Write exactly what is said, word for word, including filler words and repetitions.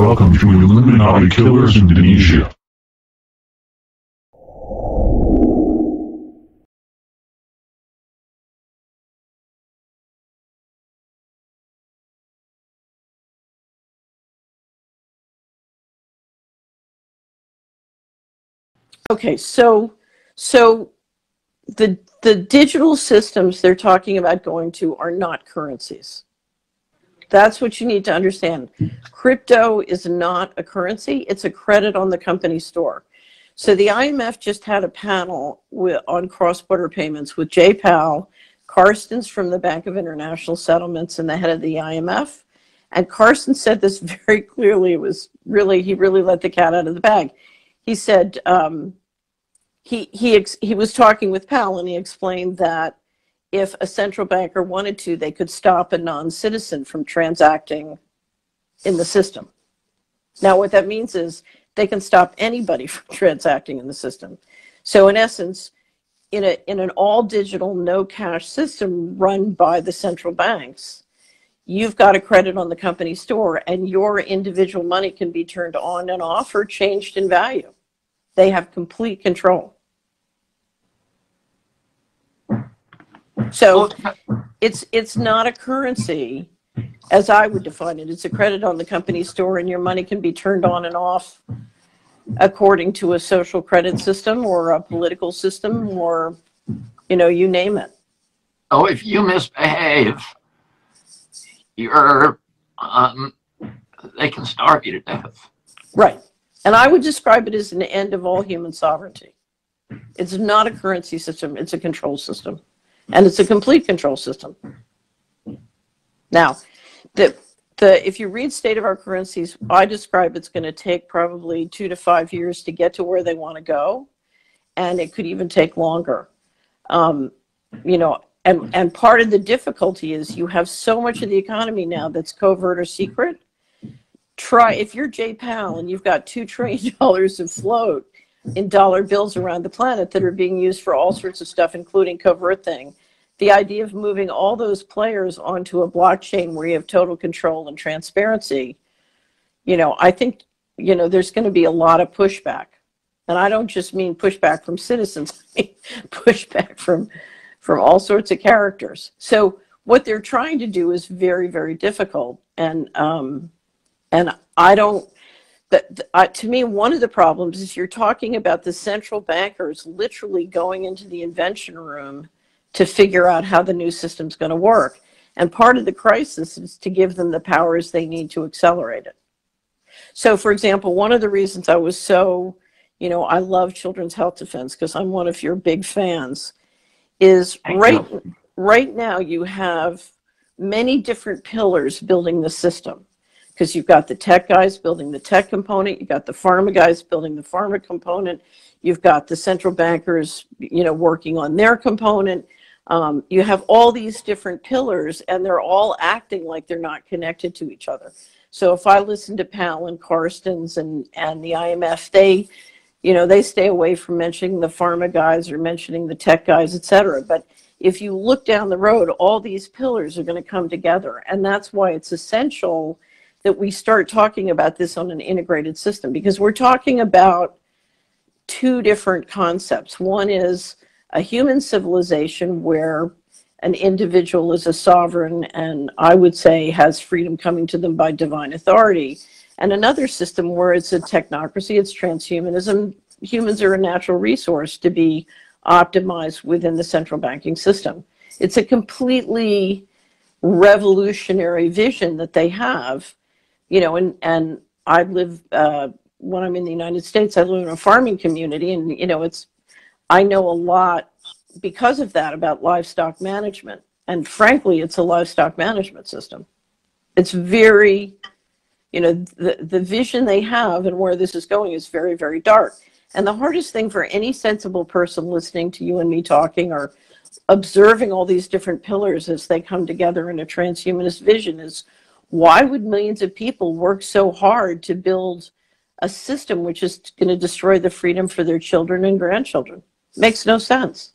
Welcome to Illuminati Killers Indonesia. Okay, so so the the digital systems they're talking about going to are not currencies. That's what you need to understand. Crypto is not a currency, it's a credit on the company store. So the I M F just had a panel with, on cross-border payments with J Powell, Carstens from the Bank of International Settlements and the head of the I M F. And Carstens said this very clearly. It was really, he really let the cat out of the bag. He said, um, he, he, ex he was talking with Powell and he explained that if a central banker wanted to, they could stop a non-citizen from transacting in the system. Now, what that means is they can stop anybody from transacting in the system. So in essence, in, a, in an all-digital, no-cash system run by the central banks, you've got a credit on the company store and your individual money can be turned on and off or changed in value. They have complete control. So it's it's not a currency as I would define it. It's a credit on the company store and your money can be turned on and off according to a social credit system or a political system or, you know, you name it. Oh, if you misbehave, you're, um, they can starve you to death. Right. And I would describe it as an end of all human sovereignty. It's not a currency system. It's a control system. And it's a complete control system. Now, the, the, if you read State of Our Currencies, I describe it's going to take probably two to five years to get to where they want to go. And it could even take longer. Um, you know, and, and part of the difficulty is you have so much of the economy now that's covert or secret. Try, if you're J Powell and you've got two trillion dollars of float in dollar bills around the planet that are being used for all sorts of stuff, including covert thing. The idea of moving all those players onto a blockchain where you have total control and transparency, you know, I think, you know, there's going to be a lot of pushback. And I don't just mean pushback from citizens, I mean pushback from, from all sorts of characters. So what they're trying to do is very, very difficult. And, um, and I don't, that, uh, to me, one of the problems is you're talking about the central bankers literally going into the invention room to figure out how the new system's going to work. And part of the crisis is to give them the powers they need to accelerate it. So, for example, one of the reasons I was so, you know, I love Children's Health Defense because I'm one of your big fans, is right, right now you have many different pillars building the system. Because you've got the tech guys building the tech component, you've got the pharma guys building the pharma component, you've got the central bankers, you know, working on their component. Um, you have all these different pillars and they're all acting like they're not connected to each other. So if I listen to Powell and Carstens and, and the I M F, they, you know, they stay away from mentioning the pharma guys or mentioning the tech guys, et cetera. But if you look down the road, all these pillars are going to come together. And that's why it's essential that we start talking about this on an integrated system, because we're talking about two different concepts. One is a human civilization where an individual is a sovereign and I would say has freedom coming to them by divine authority, and another system where it's a technocracy, it's transhumanism. Humans are a natural resource to be optimized within the central banking system. It's a completely revolutionary vision that they have. You know, and, and I live, uh, when I'm in the United States, I live in a farming community and, you know, it's, I know a lot because of that about livestock management. And frankly, it's a livestock management system. It's very, you know, the, the vision they have and where this is going is very, very dark. And the hardest thing for any sensible person listening to you and me talking or observing all these different pillars as they come together in a transhumanist vision is, why would millions of people work so hard to build a system which is going to destroy the freedom for their children and grandchildren? Makes no sense.